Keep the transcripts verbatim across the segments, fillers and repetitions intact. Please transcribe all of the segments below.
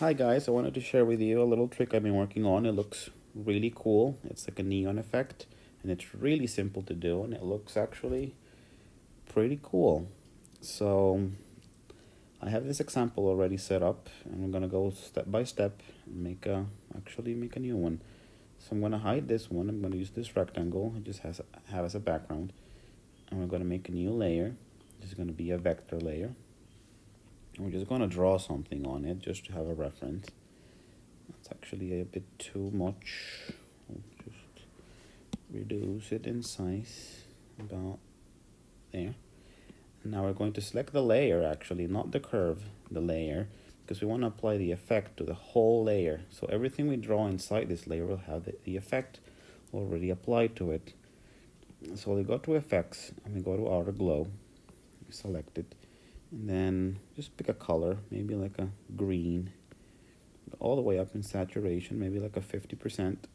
Hi guys, I wanted to share with you a little trick I've been working on. It looks really cool. It's like a neon effect and it's really simple to do and it looks actually pretty cool. So I have this example already set up and I'm gonna go step by step and make a actually make a new one. So I'm gonna hide this one. I'm gonna use this rectangle. It just has have as a background. And we're gonna make a new layer. This is gonna be a vector layer. We're just going to draw something on it just to have a reference. That's actually a bit too much. I'll just reduce it in size about there. And now we're going to select the layer actually, not the curve, the layer, because we want to apply the effect to the whole layer. So everything we draw inside this layer will have the, the effect already applied to it. So we go to effects and we go to outer glow. We select it. And then just pick a color, maybe like a green, all the way up in saturation, maybe like a fifty percent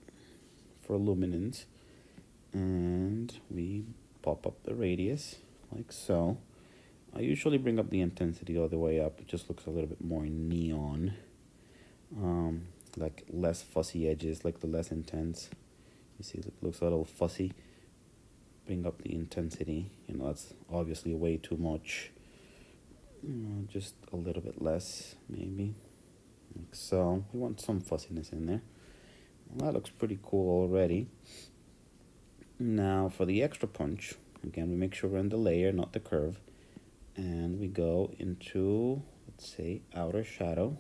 for luminance. And we pop up the radius like so. I usually bring up the intensity all the way up. It just looks a little bit more neon, um, like less fussy edges, like the less intense. You see, it looks a little fussy. Bring up the intensity, you know, that's obviously way too much. Just a little bit less, maybe like so. We want some fussiness in there. Well, that looks pretty cool already. Now for the extra punch, again, we make sure we're in the layer, not the curve, and we go into, let's say, outer shadow.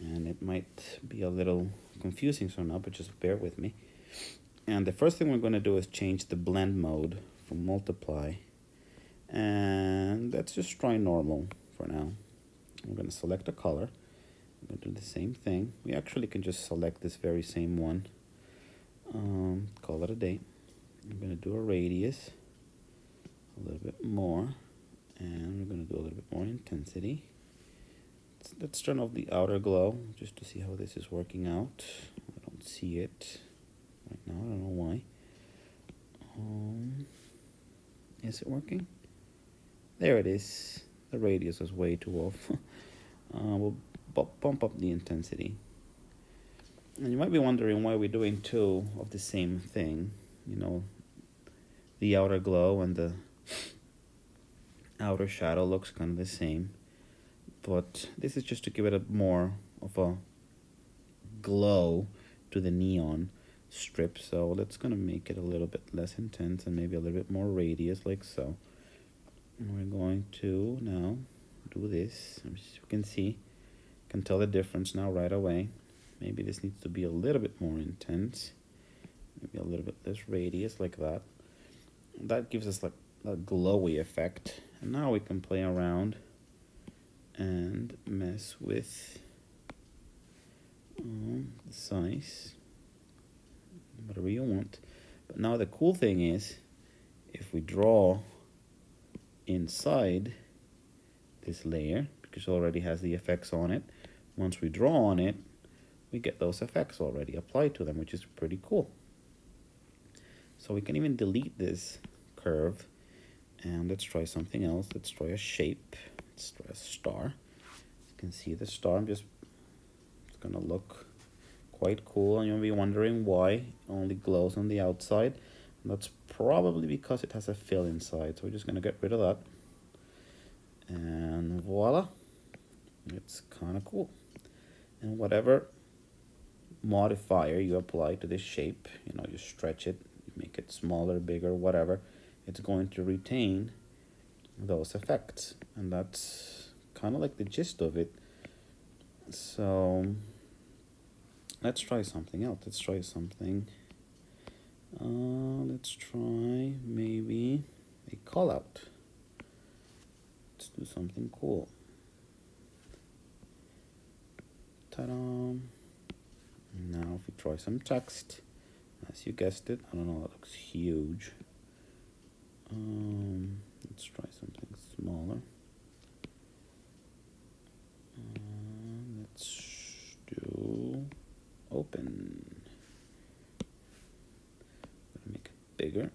And it might be a little confusing so now, but just bear with me. And the first thing we're going to do is change the blend mode from multiply. And let's just try normal for now. I'm going to select a color. I'm going to do the same thing. We actually can just select this very same one. Um, call it a day. I'm going to do a radius. A little bit more. And we're going to do a little bit more intensity. Let's, let's turn off the outer glow just to see how this is working out. I don't see it right now. I don't know why. Um, is it working? There it is. The radius was way too off. uh, we'll bump up the intensity. And you might be wondering why we're doing two of the same thing. You know, the outer glow and the outer shadow looks kind of the same. But this is just to give it a more of a glow to the neon strip. So that's going to make it a little bit less intense and maybe a little bit more radius like so. And we're going to now do this. As you can see, can tell the difference now right away. Maybe this needs to be a little bit more intense. Maybe a little bit less radius like that. That gives us like a glowy effect. And now we can play around and mess with um, the size, whatever you want. But now the cool thing is, if we draw inside this layer, because it already has the effects on it, once we draw on it, we get those effects already applied to them, which is pretty cool. So we can even delete this curve. And let's try something else. Let's try a shape. Let's try a star. As you can see, the star, I'm just it's gonna look quite cool, and you'll be wondering why it only glows on the outside. That's probably because it has a fill inside. So we're just going to get rid of that. And voila. It's kind of cool. And whatever modifier you apply to this shape, you know, you stretch it, you make it smaller, bigger, whatever, it's going to retain those effects. And that's kind of like the gist of it. So let's try something else. Let's try something. Uh, let's try maybe a call out. Let's do something cool. Ta-da! Now if we try some text, as you guessed it, I don't know, that looks huge. Um, let's try something smaller. Uh, let's do open. Bigger.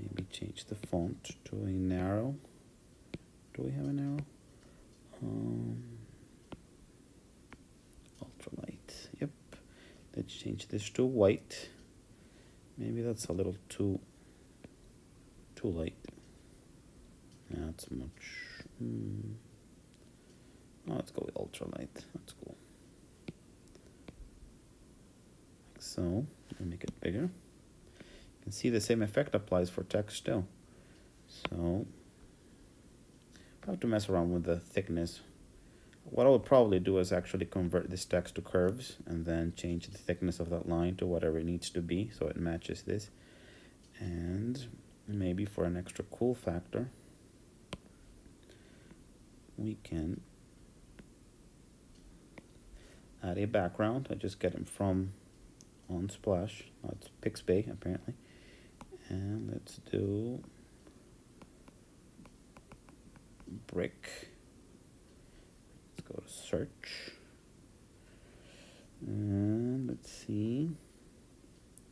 Maybe change the font to a narrow. Do we have a narrow? Um, Let's change this to white. Maybe that's a little too too light. That's much. Mm. Oh, let's go with ultra light. That's cool. Like so. And make it bigger. You can see the same effect applies for text too. So I have to mess around with the thickness. What I will probably do is actually convert this text to curves and then change the thickness of that line to whatever it needs to be so it matches this. And maybe for an extra cool factor, we can add a background. I just get it from Unsplash. Oh, it's Pixbay apparently. And let's do brick. Let's go to search. And let's see.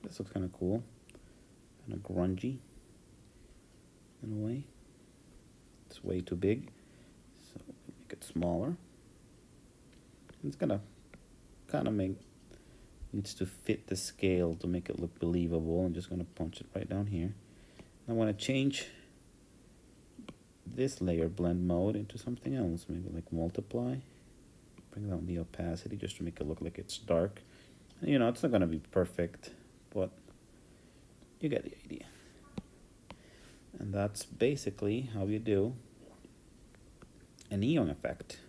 This looks kind of cool. Kind of grungy in a way. It's way too big. So make it smaller. It's gonna kind of make needs to fit the scale to make it look believable. I'm just gonna punch it right down here. I want to change this layer blend mode into something else, maybe like multiply. Bring down the opacity just to make it look like it's dark. And, you know, it's not gonna be perfect, but you get the idea. And that's basically how you do a neon effect.